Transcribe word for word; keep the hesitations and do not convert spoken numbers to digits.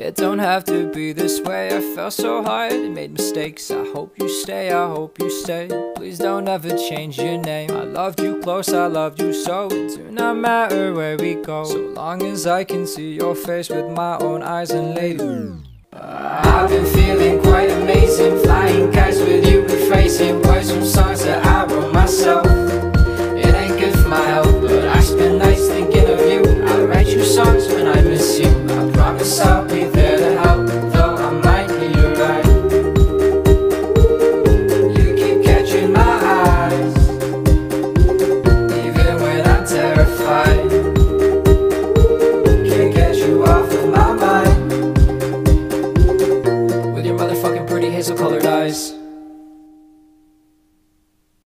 It don't have to be this way. I fell so hard and made mistakes. I hope you stay, I hope you stay. Please don't ever change your name. I loved you close, I loved you so. It do not matter where we go, so long as I can see your face with my own eyes. And lately I've been feeling quite amazing, flying kites with you, rephrasing words from songs that I wrote myself. It ain't good for my health, but I spend